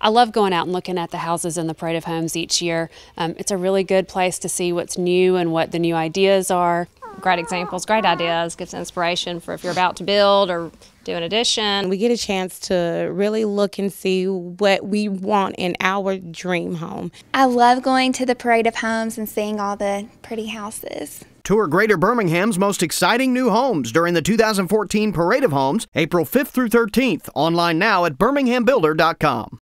I love going out and looking at the houses in the Parade of Homes each year. It's a really good place to see what's new and what the new ideas are. Great examples, great ideas, gives inspiration for if you're about to build or do an addition. We get a chance to really look and see what we want in our dream home. I love going to the Parade of Homes and seeing all the pretty houses. Tour Greater Birmingham's most exciting new homes during the 2014 Parade of Homes, April 5th through 13th, online now at birminghambuilder.com.